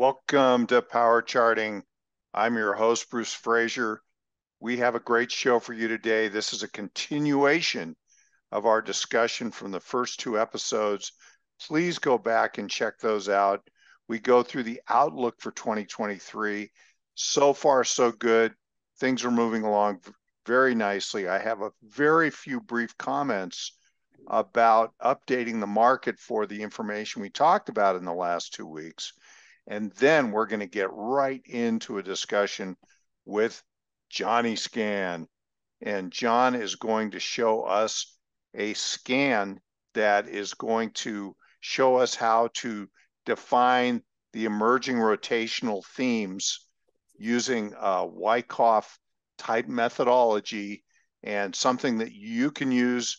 Welcome to Power Charting. I'm your host, Bruce Fraser. We have a great show for you today. This is a continuation of our discussion from the first two episodes. Please go back and check those out. We go through the outlook for 2023. So far, so good. Things are moving along very nicely. I have a very few brief comments about updating the market for the information we talked about in the last 2 weeks. And then we're going to get right into a discussion with Johnny Scan. And John is going to show us a scan that is going to show us how to define the emerging rotational themes using a Wyckoff type methodology, and something that you can use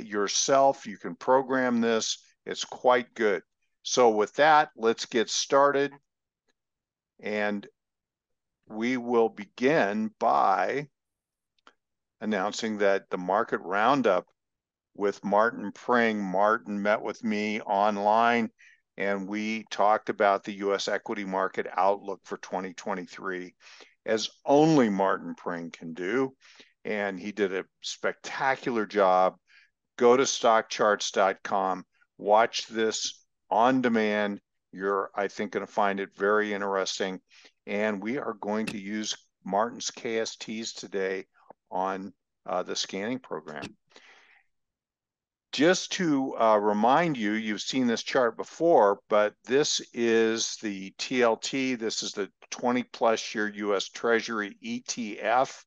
yourself. You can program this. It's quite good. So with that, let's get started, and we will begin by announcing that the market roundup with Martin Pring. Martin met with me online, and we talked about the U.S. equity market outlook for 2023, as only Martin Pring can do, and he did a spectacular job. Go to stockcharts.com, watch this on demand. You're, I think, going to find it very interesting. And we are going to use Martin's KSTs today on the scanning program. Just to remind you, you've seen this chart before, but this is the TLT. This is the 20-plus year U.S. Treasury ETF.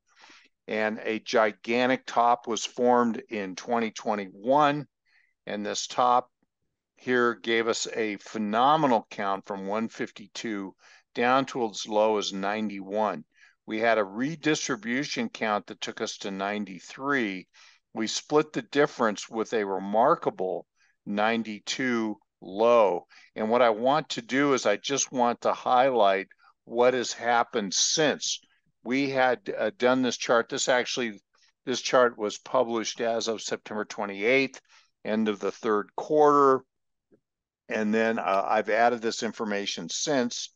And a gigantic top was formed in 2021. And this top here gave us a phenomenal count from 152 down to as low as 91. We had a redistribution count that took us to 93. We split the difference with a remarkable 92 low. And what I want to do is I just want to highlight what has happened since. We had done this chart. This chart was published as of September 28th, end of the third quarter. And then I've added this information since,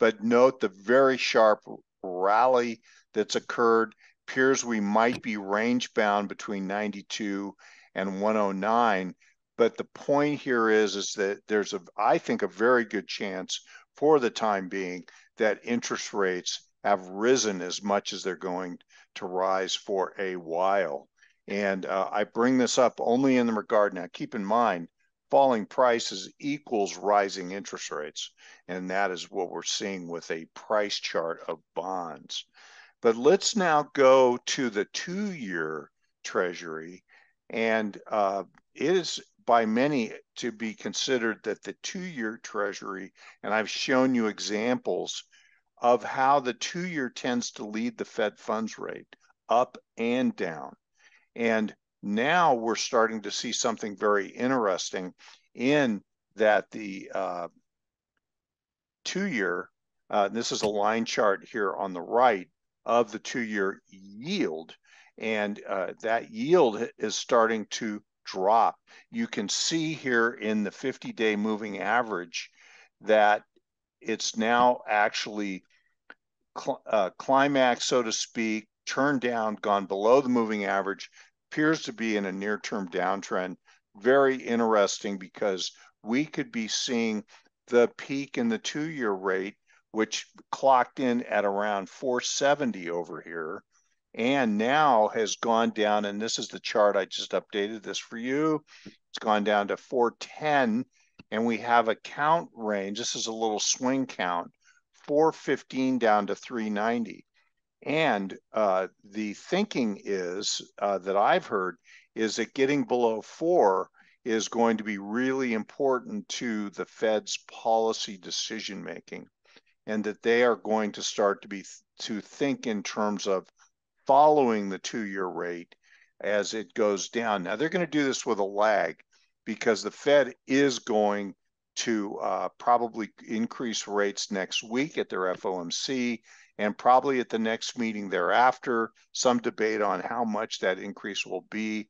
but note the very sharp rally that's occurred. Appears we might be range bound between 92 and 109. But the point here is that there's I think, a very good chance for the time being that interest rates have risen as much as they're going to rise for a while. And I bring this up only in the regard, now keep in mind, falling prices equals rising interest rates, and that is what we're seeing with a price chart of bonds. But let's now go to the two-year Treasury, and it is by many to be considered that the two-year Treasury, and I've shown you examples of how the two-year tends to lead the Fed funds rate up and down. And now we're starting to see something very interesting in that the two-year, this is a line chart here on the right of the two-year yield, and that yield is starting to drop. You can see here in the 50-day moving average that it's now actually climaxed, so to speak, turned down, gone below the moving average, appears to be in a near-term downtrend. Very interesting, because we could be seeing the peak in the two-year rate, which clocked in at around 470 over here, and now has gone down, and this is the chart, I just updated this for you. It's gone down to 410, and we have a count range. This is a little swing count, 415 down to 390. And the thinking is that I've heard is that getting below 4 is going to be really important to the Fed's policy decision making, and that they are going to start to think in terms of following the two-year rate as it goes down. Now they're going to do this with a lag, because the Fed is going to probably increase rates next week at their FOMC. And probably at the next meeting thereafter, some debate on how much that increase will be.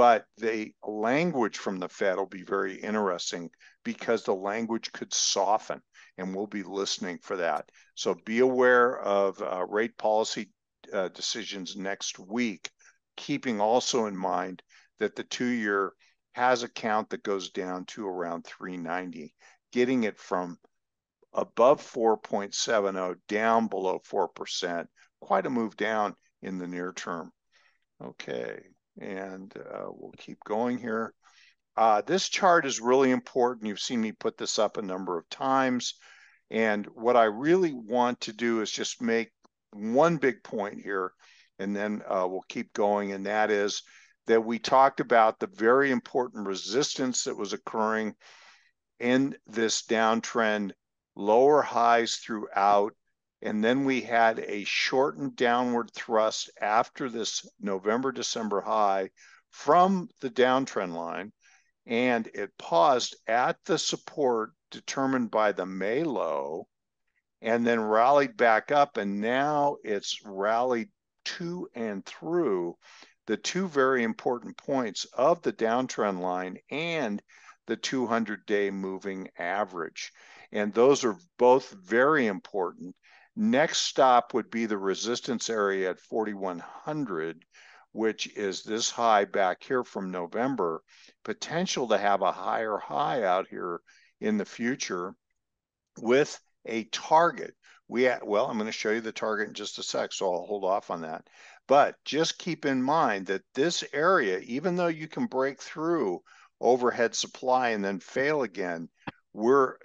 But the language from the Fed will be very interesting because the language could soften, and we'll be listening for that. So be aware of rate policy decisions next week, keeping also in mind that the two-year has a count that goes down to around 390, getting it from above 4.70 down below 4%, quite a move down in the near term. Okay, and we'll keep going here. This chart is really important. You've seen me put this up a number of times. And what I really want to do is just make one big point here, and then we'll keep going. And that is that we talked about the very important resistance that was occurring in this downtrend, lower highs throughout. And then we had a shortened downward thrust after this November-December high from the downtrend line, and it paused at the support determined by the May low and then rallied back up, and now it's rallied to and through the two very important points of the downtrend line and the 200-day moving average. And those are both very important. Next stop would be the resistance area at 4,100, which is this high back here from November, potential to have a higher high out here in the future with a target. Well, I'm going to show you the target in just a sec, so I'll hold off on that. But just keep in mind that this area, even though you can break through overhead supply and then fail again, we're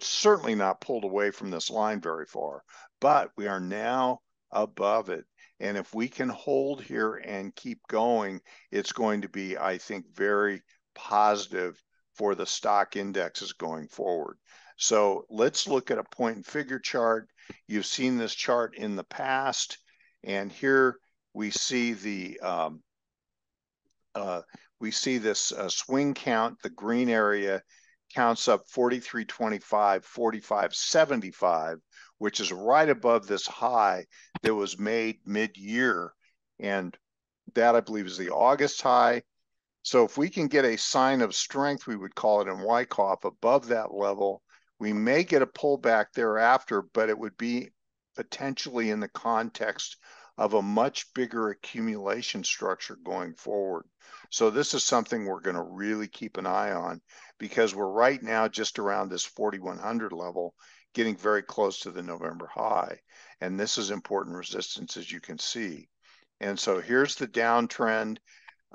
certainly not pulled away from this line very far, but we are now above it. And if we can hold here and keep going, it's going to be, I think, very positive for the stock indexes going forward. So let's look at a point and figure chart. You've seen this chart in the past, and here we see the we see this swing count. The green area counts up 43.25, 45.75, which is right above this high that was made mid-year, and that I believe is the August high. So if we can get a sign of strength, we would call it in Wyckoff, above that level, we may get a pullback thereafter, but it would be potentially in the context of a much bigger accumulation structure going forward. So this is something we're going to really keep an eye on, because we're right now just around this 4,100 level, getting very close to the November high. And this is important resistance, as you can see. And so here's the downtrend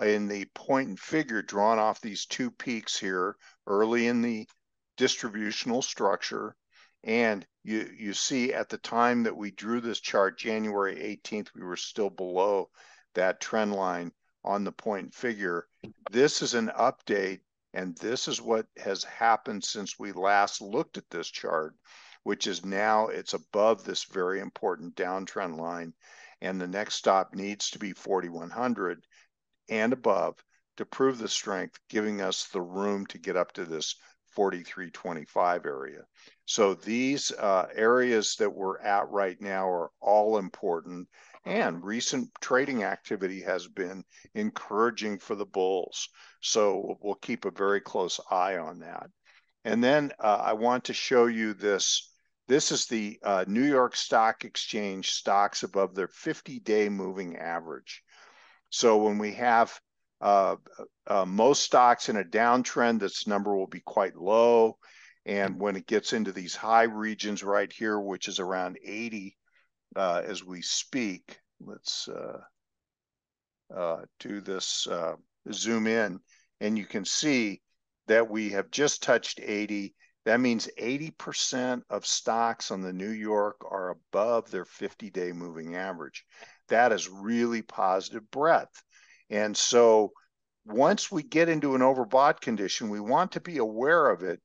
in the point and figure drawn off these two peaks here early in the distributional structure. And you see at the time that we drew this chart, January 18th, we were still below that trend line on the point and figure. This is an update, and this is what has happened since we last looked at this chart, which is now it's above this very important downtrend line. And the next stop needs to be 4,100 and above to prove the strength, giving us the room to get up to this 43.25 area. So these areas that we're at right now are all important, and recent trading activity has been encouraging for the bulls. So we'll keep a very close eye on that. And then I want to show you this. This is the New York Stock Exchange stocks above their 50-day moving average. So when we have most stocks in a downtrend, this number will be quite low. And when it gets into these high regions right here, which is around 80 as we speak, let's do this, zoom in, and you can see that we have just touched 80. That means 80% of stocks on the New York are above their 50-day moving average. That is really positive breadth. And so once we get into an overbought condition, we want to be aware of it,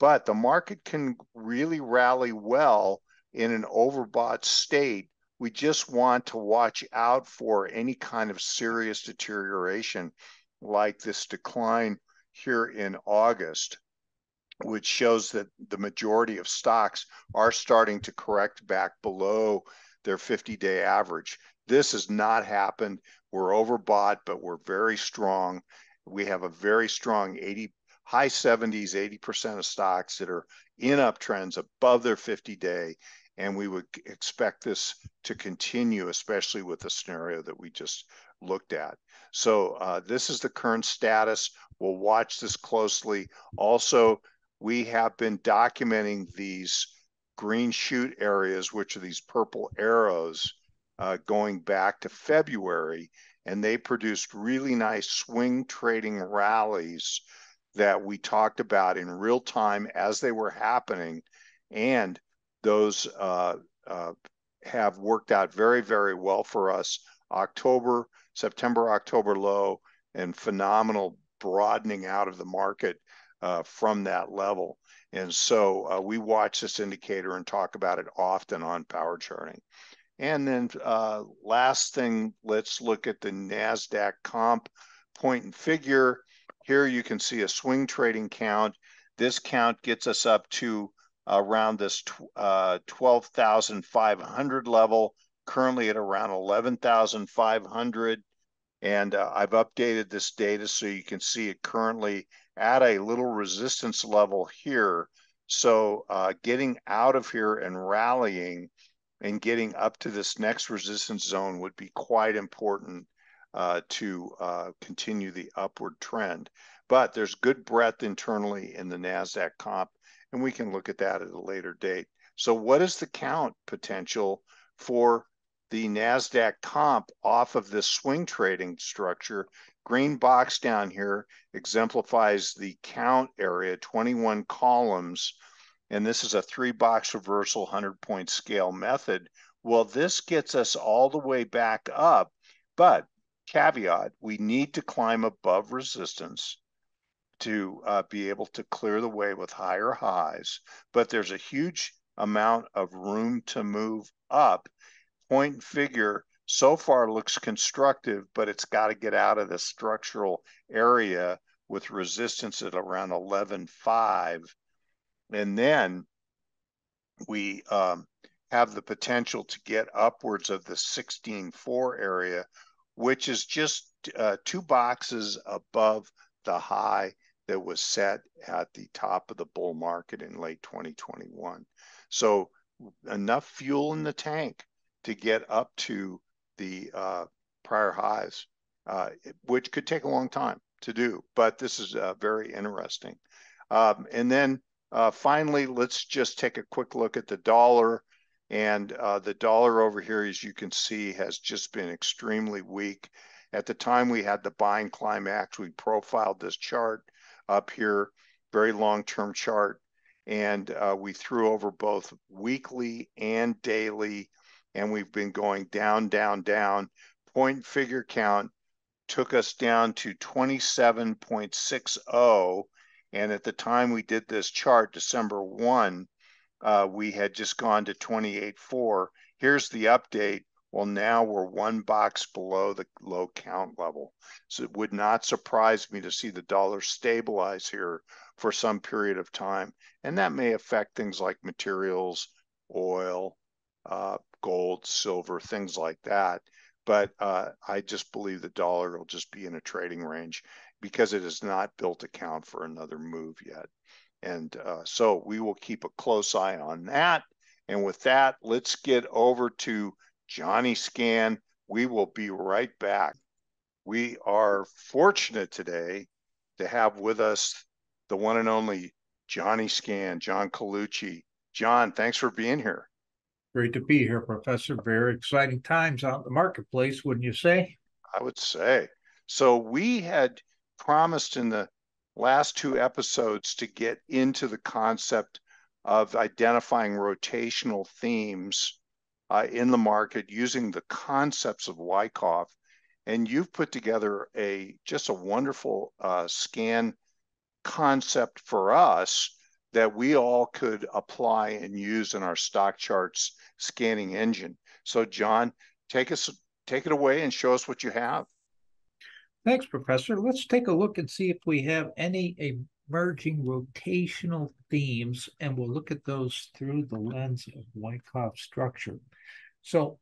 but the market can really rally well in an overbought state. We just want to watch out for any kind of serious deterioration like this decline here in August, which shows that the majority of stocks are starting to correct back below their 50-day average. This has not happened. We're overbought, but we're very strong. We have a very strong high 70s, 80% of stocks that are in uptrends above their 50-day. And we would expect this to continue, especially with the scenario that we just looked at. So this is the current status. We'll watch this closely. Also, we have been documenting these green shoot areas, which are these purple arrows, going back to February, and they produced really nice swing trading rallies that we talked about in real time as they were happening, and those have worked out very, very well for us. September, October low, and phenomenal broadening out of the market from that level. And so we watch this indicator and talk about it often on power charting. And then last thing, let's look at the NASDAQ comp point and figure. Here you can see a swing trading count. This count gets us up to around this 12,500 level, currently at around 11,500. And I've updated this data so you can see it currently at a little resistance level here. So getting out of here and rallying and getting up to this next resistance zone would be quite important to continue the upward trend. But there's good breadth internally in the NASDAQ comp, and we can look at that at a later date. So what is the count potential for the NASDAQ comp off of this swing trading structure? Green box down here exemplifies the count area, 21 columns, and this is a 3-box reversal 100-point scale method. Well, this gets us all the way back up, but caveat, we need to climb above resistance to be able to clear the way with higher highs. But there's a huge amount of room to move up. Point and figure so far looks constructive, but it's got to get out of the structural area with resistance at around 11.5. And then we have the potential to get upwards of the 16.4 area, which is just 2 boxes above the high that was set at the top of the bull market in late 2021. So enough fuel in the tank to get up to the prior highs, which could take a long time to do, but this is very interesting. And then finally, let's just take a quick look at the dollar. And the dollar over here, as you can see, has just been extremely weak. At the time we had the buying climax, we profiled this chart up here, very long-term chart, and we threw over both weekly and daily, and we've been going down, down, down. Point figure count took us down to 27.60, and at the time we did this chart, December 1, we had just gone to 28.4. Here's the update. Well, now we're 1 box below the low count level. So it would not surprise me to see the dollar stabilize here for some period of time. And that may affect things like materials, oil, gold, silver, things like that. But I just believe the dollar will just be in a trading range because it has not built account for another move yet. And so we will keep a close eye on that. And with that, let's get over to Johnny Scan. We will be right back. We are fortunate today to have with us the one and only Johnny Scan, John Colucci. John, thanks for being here. Great to be here, Professor. Very exciting times out in the marketplace, wouldn't you say? I would say. So we had promised in the last 2 episodes to get into the concept of identifying rotational themes in the market using the concepts of Wyckoff, and you've put together just a wonderful scan concept for us that we all could apply and use in our stock charts scanning engine. So John, take it away and show us what you have. Thanks, Professor. Let's take a look and see if we have any emerging rotational themes, and we'll look at those through the lens of Wyckoff structure. So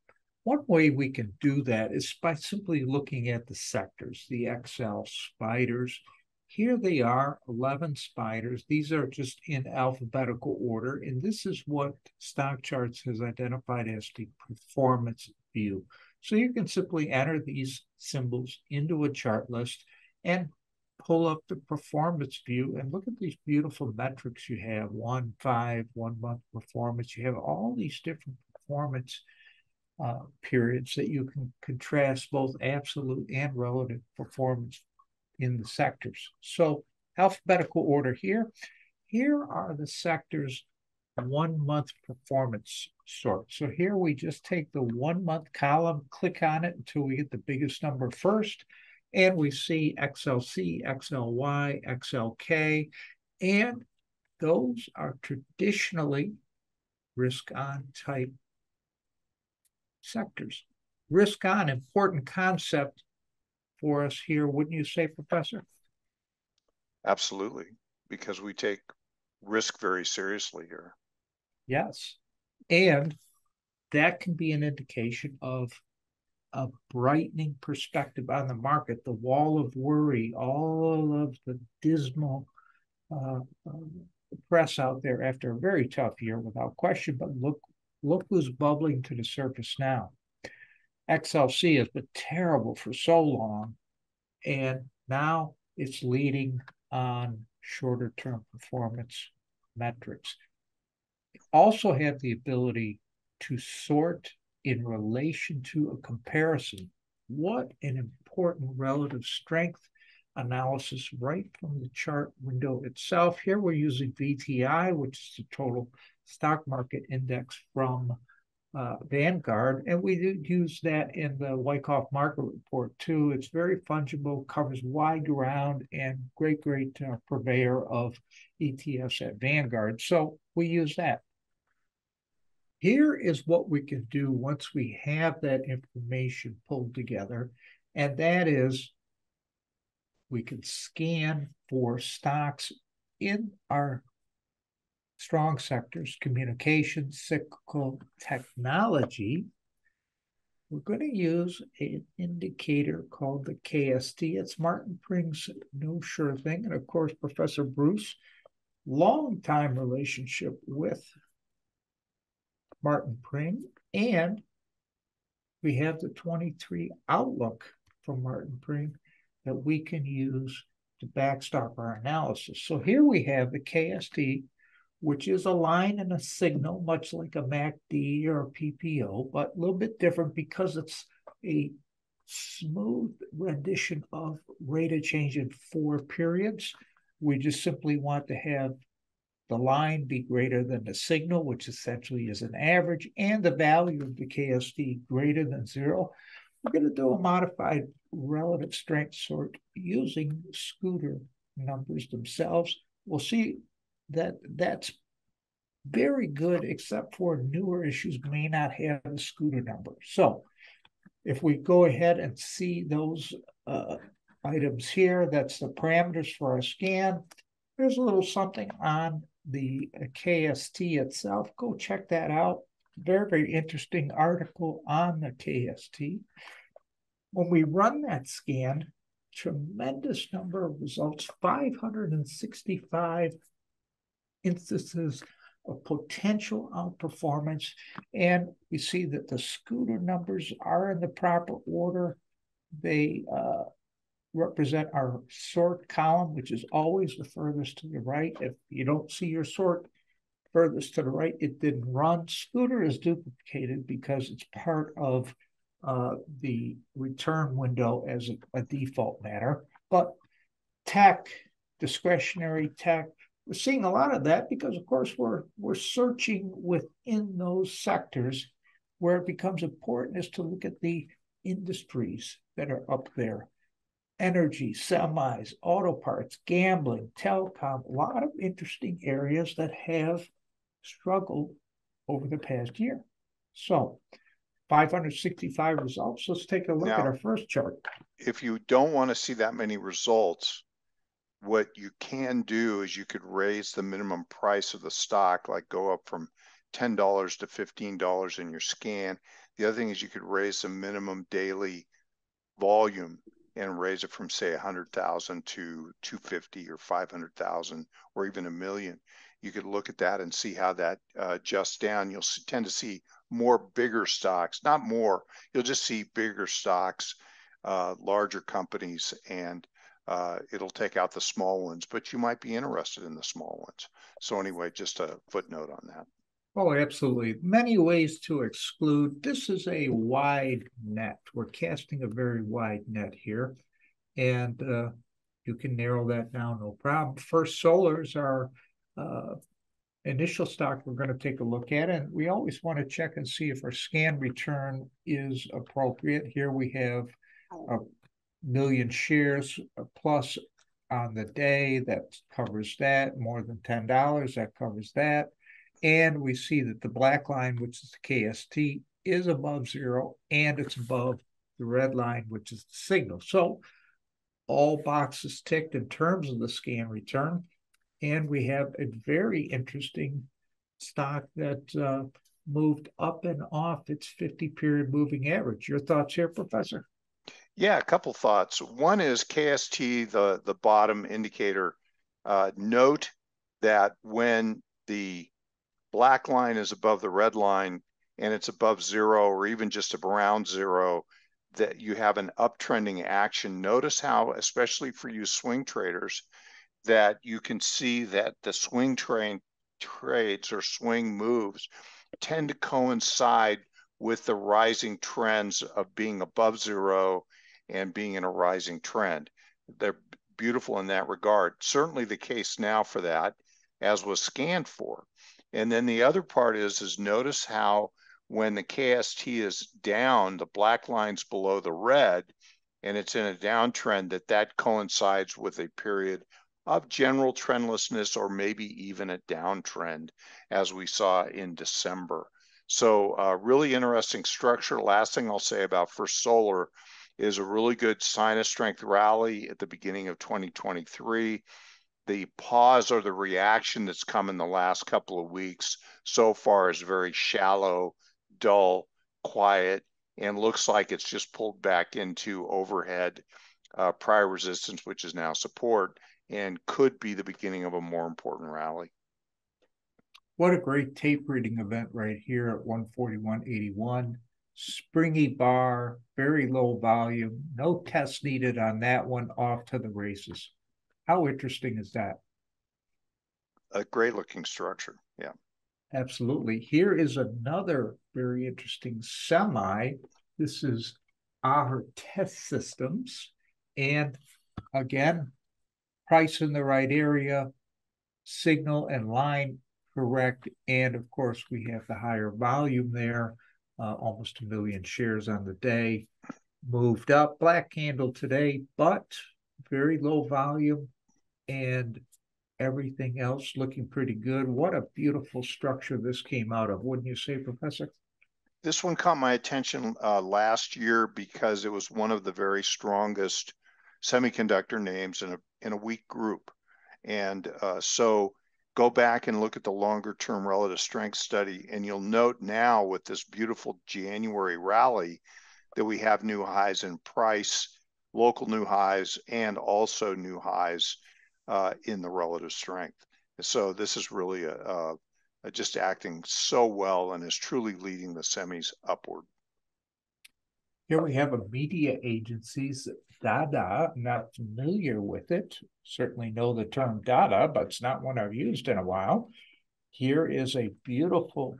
One way we can do that is by simply looking at the sectors, the XL spiders. Here they are, 11 spiders. These are just in alphabetical order. And this is what Stock Charts has identified as the performance view. So you can simply enter these symbols into a chart list and pull up the performance view and look at these beautiful metrics you have, 1, 5, 1 month performance. You have all these different performance periods that you can contrast both absolute and relative performance in the sectors. So alphabetical order here. Here are the sectors' 1 month performance sort. So here we just take the 1 month column, click on it until we get the biggest number first. And we see XLC, XLY, XLK, and those are traditionally risk-on type sectors. Risk-on, important concept for us here, wouldn't you say, Professor? Absolutely, because we take risk very seriously here. Yes, and that can be an indication of a brightening perspective on the market, the wall of worry, all of the dismal press out there after a very tough year without question, but look who's bubbling to the surface now. XLC has been terrible for so long, and now it's leading on shorter term performance metrics. It also have the ability to sort in relation to a comparison. What an important relative strength analysis right from the chart window itself. Here we're using VTI, which is the total stock market index from Vanguard, and we did use that in the Wyckoff market report too. It's very fungible, covers wide ground, and great purveyor of ETFs at Vanguard. So we use that. Here is what we can do once we have that information pulled together, and that is we can scan for stocks in our strong sectors, communication, cyclical, technology. We're going to use an indicator called the KST. It's Martin Pring's new sure thing, and of course, Professor Bruce, long-time relationship with Martin Pring, and we have the 23 outlook from Martin Pring that we can use to backstop our analysis. So here we have the KST, which is a line and a signal, much like a MACD or a PPO, but a little bit different because it's a smooth rendition of rate of change in 4 periods. We just simply want to have the line be greater than the signal, which essentially is an average, and the value of the KST greater than 0. We're going to do a modified relative strength sort using Scooter numbers themselves. We'll see that that's very good, except for newer issues may not have a Scooter number. So if we go ahead and see those items here, that's the parameters for our scan. There's a little something on the KST itself. Go check that out. Very, very interesting article on the KST. When we run that scan, tremendous number of results, 565 instances of potential outperformance. And we see that the Scooter numbers are in the proper order. They represent our sort column, which is always the furthest to the right. If you don't see your sort furthest to the right, it didn't run. Scooter is duplicated because it's part of the return window as a default matter. But tech, discretionary tech, we're seeing a lot of that because, of course, we're searching within those sectors where it becomes important is to look at the industries that are up there. Energy, semis, auto parts, gambling, telecom, a lot of interesting areas that have struggled over the past year. So 565 results. Let's take a look now at our first chart. If you don't want to see that many results, what you can do is you could raise the minimum price of the stock, like go up from $10 to $15 in your scan. The other thing is you could raise the minimum daily volume and raise it from, say, 100,000 to 250 or 500,000 or even a million. You could look at that and see how that adjusts down. You'll tend to see more bigger stocks, not more. You'll just see bigger stocks, larger companies, and it'll take out the small ones. But you might be interested in the small ones. So anyway, just a footnote on that. Oh, absolutely. Many ways to exclude. This is a wide net. We're casting a very wide net here. And you can narrow that down, no problem. First Solar is our initial stock we're going to take a look at. And we always want to check and see if our scan return is appropriate. Here we have a million shares plus on the day. That covers that. More than $10, that covers that. And we see that the black line, which is the KST, is above zero, and it's above the red line, which is the signal. So all boxes ticked in terms of the scan return. And we have a very interesting stock that moved up and off its 50-period moving average. Your thoughts here, Professor? Yeah, a couple thoughts. One is KST, the bottom indicator. Note that when the black line is above the red line and it's above zero or even just around zero, that you have an uptrending action. Notice how, especially for you swing traders, that you can see that the swing trades or swing moves tend to coincide with the rising trends of being above zero and being in a rising trend. They're beautiful in that regard. Certainly the case now for that, as was scanned for. And then the other part is notice how when the KST is down, the black line's below the red, and it's in a downtrend, that coincides with a period of general trendlessness or maybe even a downtrend, as we saw in December. So really interesting structure. Last thing I'll say about First Solar is a really good sign of strength rally at the beginning of 2023. The pause or the reaction that's come in the last couple of weeks so far is very shallow, dull, quiet, and looks like it's just pulled back into overhead prior resistance, which is now support, and could be the beginning of a more important rally. What a great tape reading event right here at 141.81. Springy bar, very low volume, no test needed on that one, off to the races. How interesting is that? A great-looking structure, yeah. Absolutely. Here is another very interesting semi. This is AEHR Test Systems. And again, price in the right area, signal and line correct. And, of course, we have the higher volume there, almost a million shares on the day. Moved up, black candle today, but very low volume. And everything else looking pretty good. What a beautiful structure this came out of, wouldn't you say, Professor? This one caught my attention last year because it was one of the very strongest semiconductor names in a weak group. And so go back and look at the longer-term relative strength study, and you'll note now with this beautiful January rally that we have new highs in price, local new highs, and also new highs in the relative strength. So this is really a just acting so well and is truly leading the semis upward. Here we have a media agency's DADA. I'm not familiar with it. Certainly know the term DADA, but it's not one I've used in a while. Here is a beautiful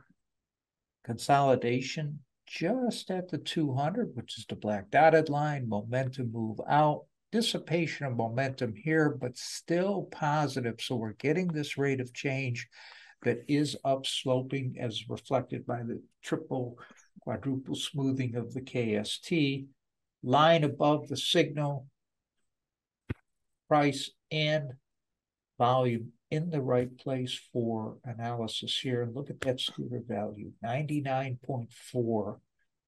consolidation just at the 200, which is the black dotted line, momentum move out, dissipation of momentum here, but still positive. So we're getting this rate of change that is upsloping as reflected by the triple, quadruple smoothing of the KST, line above the signal, price and volume in the right place for analysis here. And look at that scooter value, 99.4.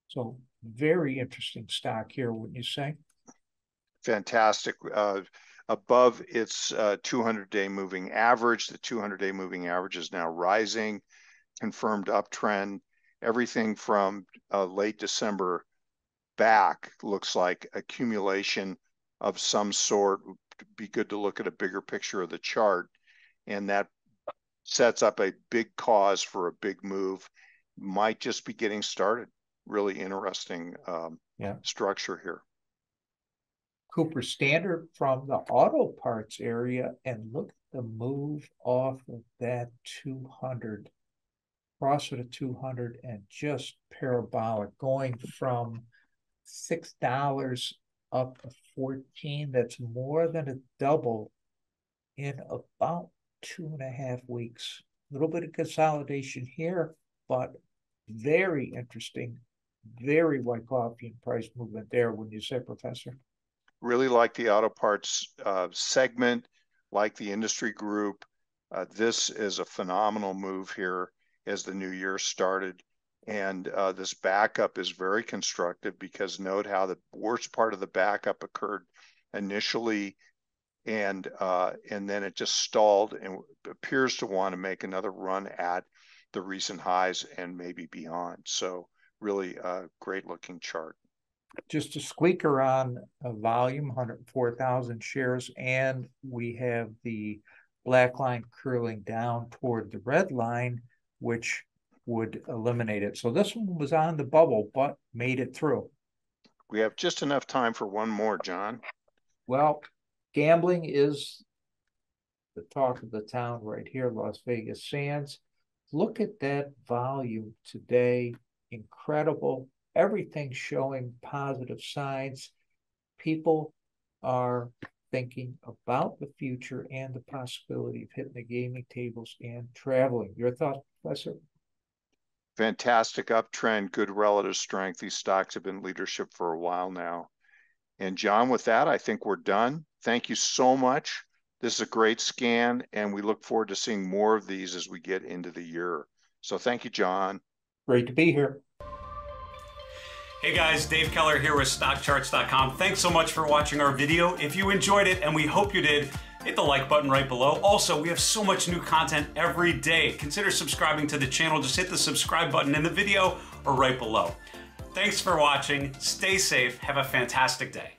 So very interesting stock here, wouldn't you say? Fantastic. Above its 200-day moving average, the 200-day moving average is now rising. confirmed uptrend. Everything from late December back looks like accumulation of some sort. It'd be good to look at a bigger picture of the chart, and that sets up a big cause for a big move. Might just be getting started. Really interesting structure here. Cooper Standard from the auto parts area, and look at the move off of that 200. Cross at a 200 and just parabolic, going from $6 up to 14. That's more than a double in about 2.5 weeks. A little bit of consolidation here, but very interesting, very Wyckoff-ian price movement there, wouldn't you say, Professor? Really like the auto parts segment, like the industry group. This is a phenomenal move here as the new year started. And this backup is very constructive, because note how the worst part of the backup occurred initially, and then it just stalled and appears to want to make another run at the recent highs and maybe beyond. So really a great looking chart. Just a squeaker on a volume, 104,000 shares, and we have the black line curling down toward the red line, which would eliminate it. So this one was on the bubble, but made it through. We have just enough time for one more, John. Well, gambling is the talk of the town right here, Las Vegas Sands. Look at that volume today. Incredible. Everything showing positive signs. People are thinking about the future and the possibility of hitting the gaming tables and traveling. Your thoughts, Professor? Fantastic uptrend, good relative strength. These stocks have been in leadership for a while now. And John, with that, I think we're done. Thank you so much. This is a great scan, and we look forward to seeing more of these as we get into the year. So thank you, John. Great to be here. Hey guys, Dave Keller here with stockcharts.com. Thanks so much for watching our video. If you enjoyed it, and we hope you did, hit the like button right below. Also, we have so much new content every day. Consider subscribing to the channel. Just hit the subscribe button in the video or right below. Thanks for watching. Stay safe. Have a fantastic day.